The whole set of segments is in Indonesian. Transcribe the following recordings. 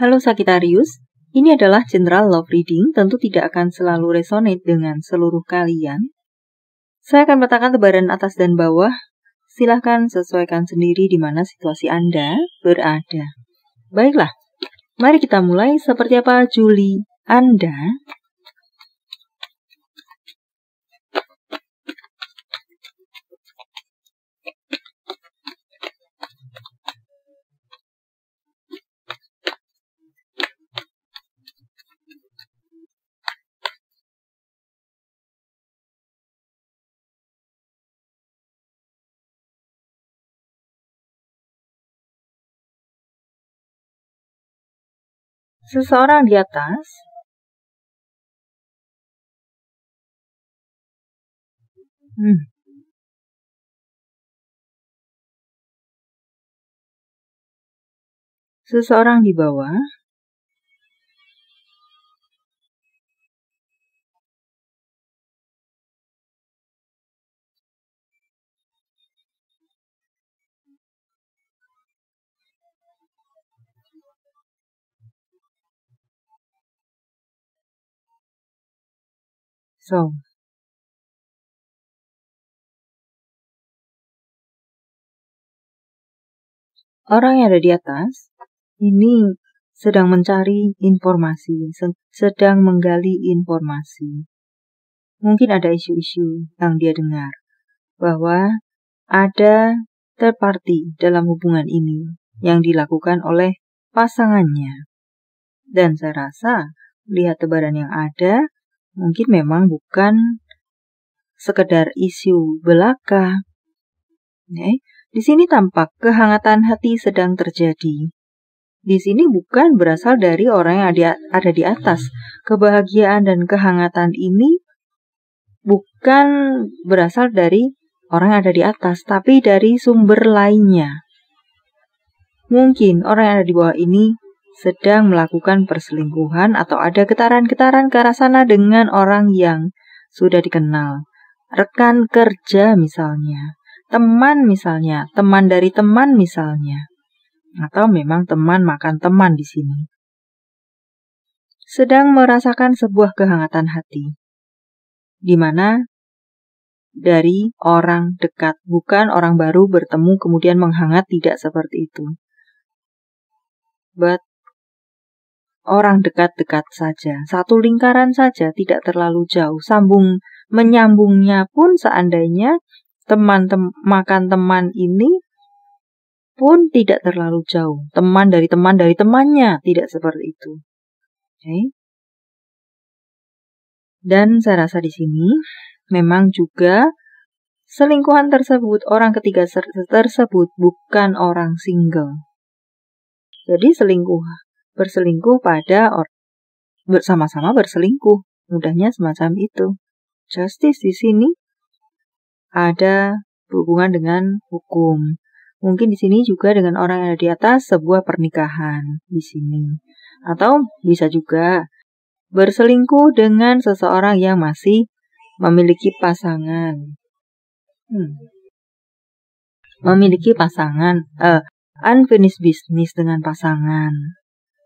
Halo Sagittarius, ini adalah general love reading, tentu tidak akan selalu resonate dengan seluruh kalian. Saya akan petakan tebaran atas dan bawah, silahkan sesuaikan sendiri di mana situasi Anda berada. Baiklah, mari kita mulai. Seperti apa Juli Anda? Seseorang di atas, seseorang di bawah, orang yang ada di atas ini sedang mencari informasi, sedang menggali informasi. Mungkin ada isu-isu yang dia dengar bahwa ada third party dalam hubungan ini yang dilakukan oleh pasangannya. Dan saya rasa lihat tebaran yang ada, mungkin memang bukan sekedar isu belaka. Di sini tampak kehangatan hati sedang terjadi. Di sini bukan berasal dari orang yang ada di atas. Kebahagiaan dan kehangatan ini bukan berasal dari orang yang ada di atas, tapi dari sumber lainnya. Mungkin orang yang ada di bawah ini sedang melakukan perselingkuhan atau ada getaran-getaran ke arah sana dengan orang yang sudah dikenal. Rekan kerja misalnya, teman misalnya, teman dari teman misalnya. Atau memang teman makan teman di sini. Sedang merasakan sebuah kehangatan hati. Di mana dari orang dekat, bukan orang baru bertemu kemudian menghangat, tidak seperti itu. But orang dekat-dekat saja, satu lingkaran saja, tidak terlalu jauh. Sambung menyambungnya pun seandainya makan teman ini pun tidak terlalu jauh. Teman dari teman dari temannya, tidak seperti itu. Dan saya rasa di sini memang juga selingkuhan tersebut, orang ketiga tersebut bukan orang single. Jadi berselingkuh pada orang bersama-sama berselingkuh, mudahnya semacam itu. Justice di sini ada berhubungan dengan hukum. Mungkin di sini juga dengan orang yang ada di atas, sebuah pernikahan di sini. Atau bisa juga berselingkuh dengan seseorang yang masih memiliki pasangan. Memiliki pasangan, unfinished business dengan pasangan.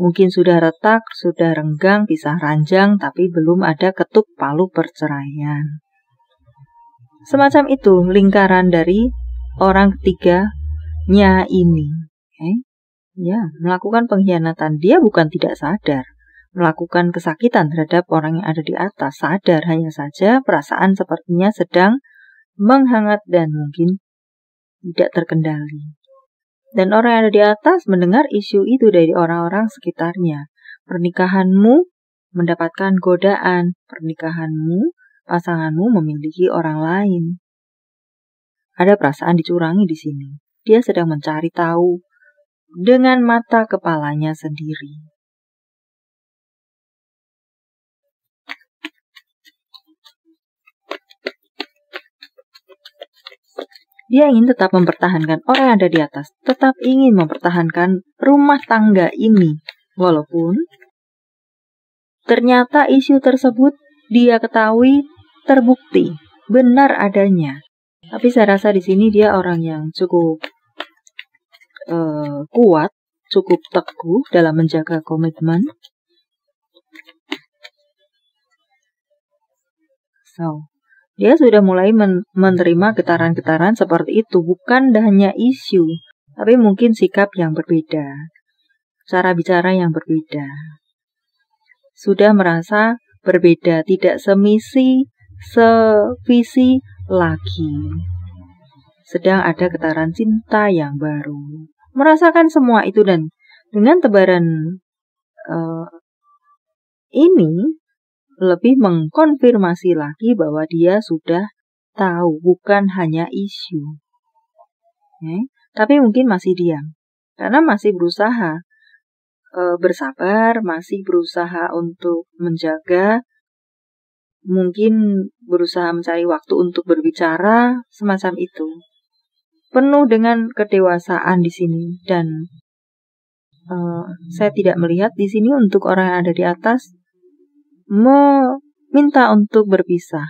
Mungkin sudah retak, sudah renggang, pisah ranjang, tapi belum ada ketuk palu perceraian. Semacam itu lingkaran dari orang ketiganya ini. Melakukan pengkhianatan. Dia bukan tidak sadar. Melakukan kesakitan terhadap orang yang ada di atas. Sadar, hanya saja perasaan sepertinya sedang menghangat dan mungkin tidak terkendali. Dan orang yang ada di atas mendengar isu itu dari orang-orang sekitarnya. Pernikahanmu mendapatkan godaan. Pernikahanmu, pasanganmu memiliki orang lain. Ada perasaan dicurangi di sini. Dia sedang mencari tahu dengan mata kepalanya sendiri. Dia ingin tetap mempertahankan orang yang ada di atas, tetap ingin mempertahankan rumah tangga ini. Walaupun ternyata isu tersebut dia ketahui terbukti benar adanya. Tapi saya rasa di sini dia orang yang cukup kuat cukup teguh dalam menjaga komitmen. So, dia sudah mulai menerima getaran-getaran seperti itu, bukan hanya isu, tapi mungkin sikap yang berbeda, cara bicara yang berbeda. Sudah merasa berbeda, tidak semisi, sevisi lagi. Sedang ada getaran cinta yang baru. Merasakan semua itu, dan dengan tebaran ini lebih mengkonfirmasi lagi bahwa dia sudah tahu, bukan hanya isu. Tapi mungkin masih diam, karena masih berusaha bersabar, masih berusaha untuk menjaga, mungkin berusaha mencari waktu untuk berbicara, semacam itu. Penuh dengan kedewasaan di sini, dan saya tidak melihat di sini untuk orang yang ada di atas meminta untuk berpisah,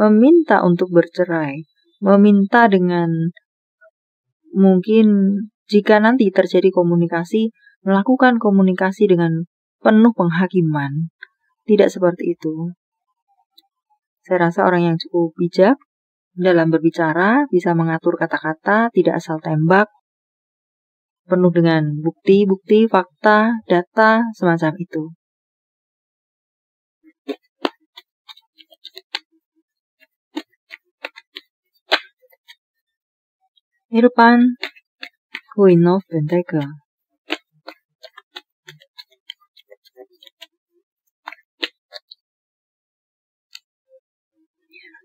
meminta untuk bercerai, meminta dengan mungkin jika nanti terjadi komunikasi, melakukan komunikasi dengan penuh penghakiman. Tidak seperti itu. Saya rasa orang yang cukup bijak dalam berbicara, bisa mengatur kata-kata, tidak asal tembak, penuh dengan bukti-bukti, fakta, data, semacam itu. Irfan, Huinov, Benteke.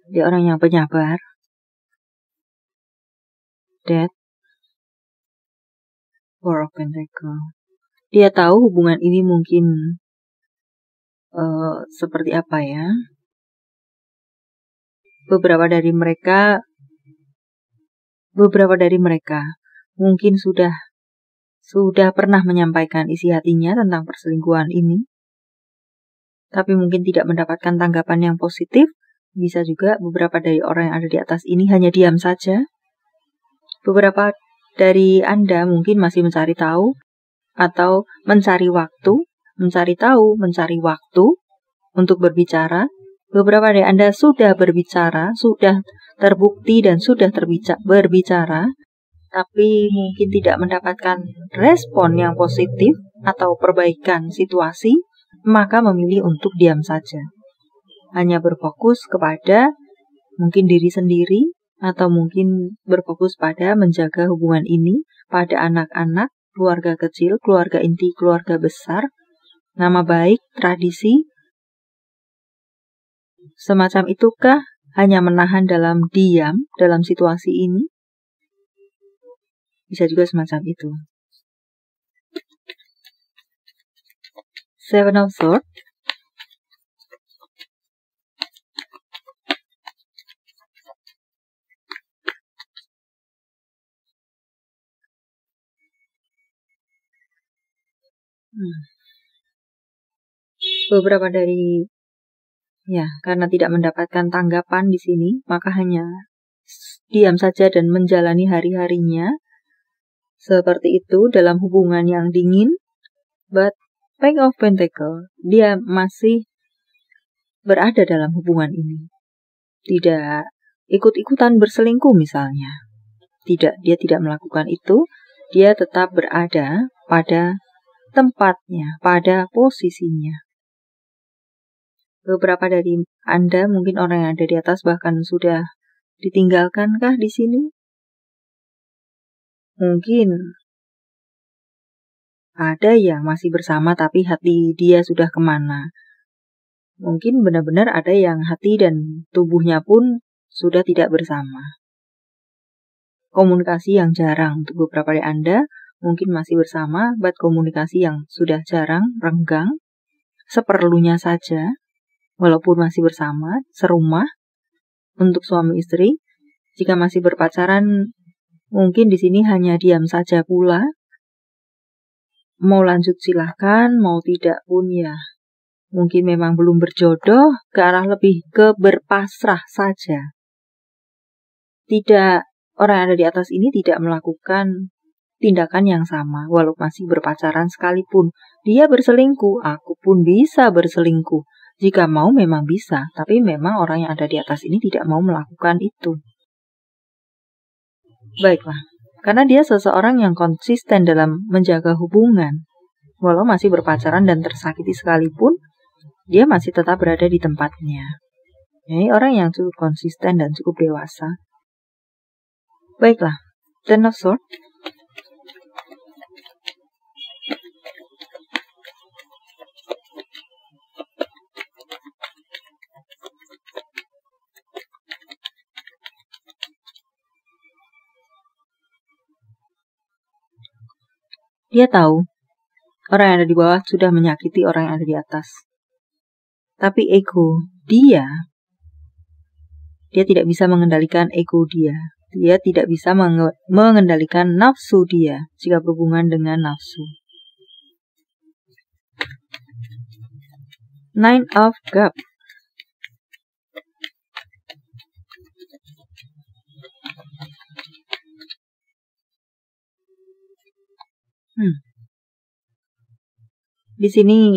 Dia orang yang penyabar. Death, Four of Pentacles. Dia tahu hubungan ini mungkin seperti apa ya. Beberapa dari mereka mungkin sudah pernah menyampaikan isi hatinya tentang perselingkuhan ini, tapi mungkin tidak mendapatkan tanggapan yang positif. Bisa juga beberapa dari orang yang ada di atas ini hanya diam saja. Beberapa dari Anda mungkin masih mencari tahu atau mencari waktu, mencari tahu, mencari waktu untuk berbicara. Beberapa dari Anda sudah berbicara, sudah terbukti dan sudah berbicara, tapi mungkin tidak mendapatkan respon yang positif atau perbaikan situasi, maka memilih untuk diam saja. Hanya berfokus kepada mungkin diri sendiri, atau mungkin berfokus pada menjaga hubungan ini, pada anak-anak, keluarga kecil, keluarga inti, keluarga besar, nama baik, tradisi, semacam itukah hanya menahan dalam diam dalam situasi ini? Bisa juga semacam itu. Seven of Swords. Beberapa dari karena tidak mendapatkan tanggapan di sini, maka hanya diam saja dan menjalani hari-harinya. Seperti itu dalam hubungan yang dingin. But Page of Pentacle, dia masih berada dalam hubungan ini. Tidak ikut-ikutan berselingkuh misalnya. Tidak, dia tidak melakukan itu. Dia tetap berada pada tempatnya, pada posisinya. Beberapa dari Anda, mungkin orang yang ada di atas bahkan sudah ditinggalkankah di sini? Mungkin ada yang masih bersama tapi hati dia sudah kemana. Mungkin benar-benar ada yang hati dan tubuhnya pun sudah tidak bersama. Komunikasi yang jarang untuk beberapa dari Anda, mungkin masih bersama, but komunikasi yang sudah jarang, renggang, seperlunya saja. Walaupun masih bersama, serumah, untuk suami istri. Jika masih berpacaran, mungkin di sini hanya diam saja pula. Mau lanjut silahkan, mau tidak pun ya. Mungkin memang belum berjodoh, ke arah lebih ke berpasrah saja. Tidak, orang yang ada di atas ini tidak melakukan tindakan yang sama, walau masih berpacaran sekalipun. Dia berselingkuh, aku pun bisa berselingkuh. Jika mau memang bisa, tapi memang orang yang ada di atas ini tidak mau melakukan itu. Baiklah, karena dia seseorang yang konsisten dalam menjaga hubungan. Walau masih berpacaran dan tersakiti sekalipun, dia masih tetap berada di tempatnya. Jadi orang yang cukup konsisten dan cukup dewasa. Baiklah, Ten of Swords. Dia tahu, orang yang ada di bawah sudah menyakiti orang yang ada di atas. Tapi ego dia tidak bisa mengendalikan ego dia. Dia tidak bisa mengendalikan nafsu dia jika berhubungan dengan nafsu. Nine of Cups. Di sini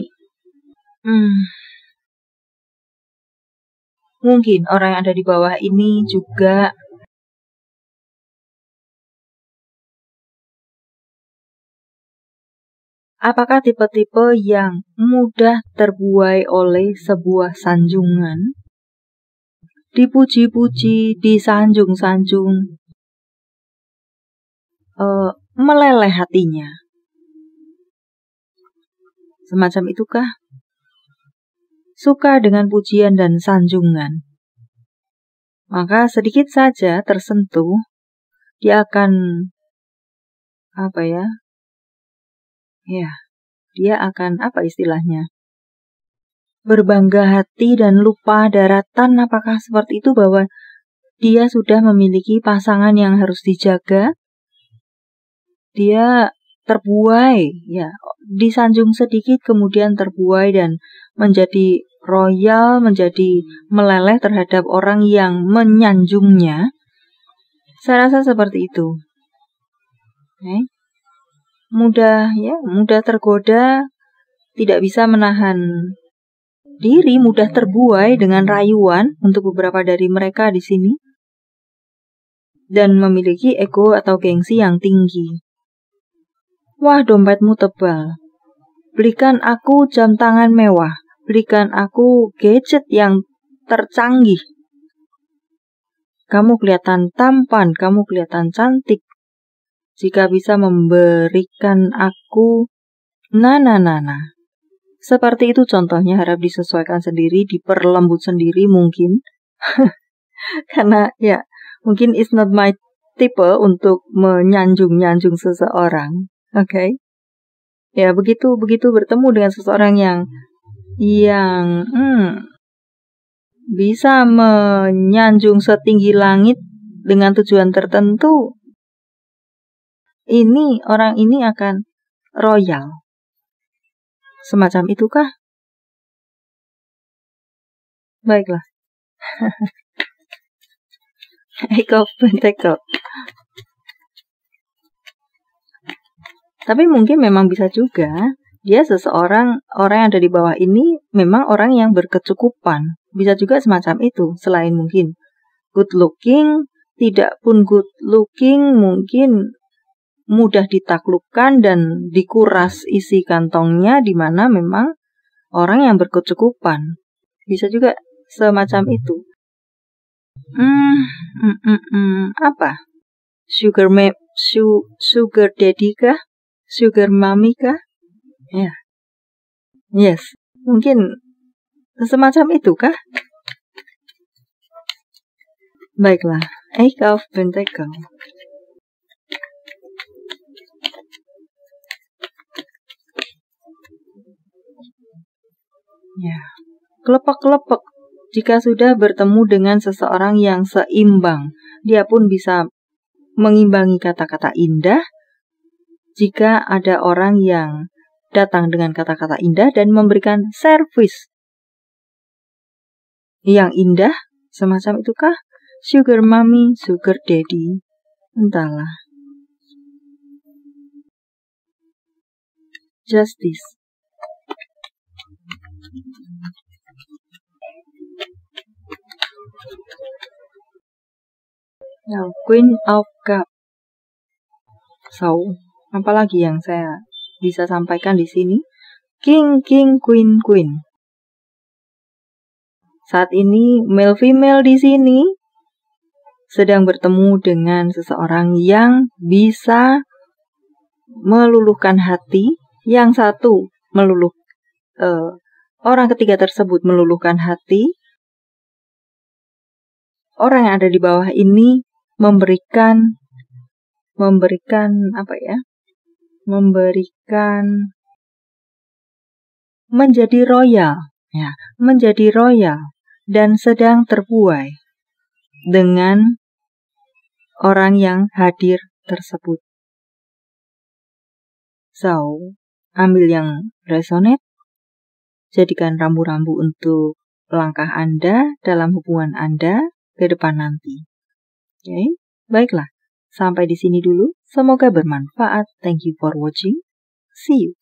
mungkin orang yang ada di bawah ini juga apakah tipe-tipe yang mudah terbuai oleh sebuah sanjungan, dipuji-puji, disanjung-sanjung, meleleh hatinya. Semacam itukah? Suka dengan pujian dan sanjungan. Maka sedikit saja tersentuh, dia akan berbangga hati dan lupa daratan. Apakah seperti itu, bahwa dia sudah memiliki pasangan yang harus dijaga? Dia terbuai, ya, disanjung sedikit kemudian terbuai dan menjadi royal, menjadi meleleh terhadap orang yang menyanjungnya. Saya rasa seperti itu. Okay. Mudah tergoda, tidak bisa menahan diri, mudah terbuai dengan rayuan untuk beberapa dari mereka di sini, dan memiliki ego atau gengsi yang tinggi. Wah, dompetmu tebal. Belikan aku jam tangan mewah. Belikan aku gadget yang tercanggih. Kamu kelihatan tampan, kamu kelihatan cantik. Jika bisa memberikan aku na-na-na-na. Seperti itu contohnya, harap disesuaikan sendiri, diperlembut sendiri mungkin. Karena ya, mungkin it's not my tipe untuk menyanjung-nyanjung seseorang. Oke. Ya, begitu bertemu dengan seseorang yang bisa menyanjung setinggi langit dengan tujuan tertentu, orang ini akan royal. Semacam itukah? Baiklah. Ego Pentacle. Tapi mungkin memang bisa juga, dia orang yang ada di bawah ini memang orang yang berkecukupan. Bisa juga semacam itu, selain mungkin good looking, tidak pun good looking, mungkin mudah ditaklukkan dan dikuras isi kantongnya, di mana memang orang yang berkecukupan. Bisa juga semacam itu. Apa? Sugar daddy kah? Sugar mommy kah? Ya. Yeah. Yes. Mungkin semacam itu kah? Baiklah. Eight of Pentacles. Ya. Yeah. Kelepek-kelepek. Jika sudah bertemu dengan seseorang yang seimbang, dia pun bisa mengimbangi kata-kata indah. Jika ada orang yang datang dengan kata-kata indah dan memberikan servis yang indah, semacam itukah? Sugar mommy, sugar daddy, entahlah. justice. Now, Queen of Cup. So, apalagi yang saya bisa sampaikan di sini? King, King, Queen, Queen. Saat ini male female di sini sedang bertemu dengan seseorang yang bisa meluluhkan hati. Yang satu orang ketiga tersebut meluluhkan hati. Orang yang ada di bawah ini memberikan menjadi royal, ya, menjadi royal dan sedang terbuai dengan orang yang hadir tersebut. So, ambil yang resonate, jadikan rambu-rambu untuk langkah Anda dalam hubungan Anda ke depan nanti. Oke, baiklah. Sampai di sini dulu. Semoga bermanfaat. Thank you for watching. See you.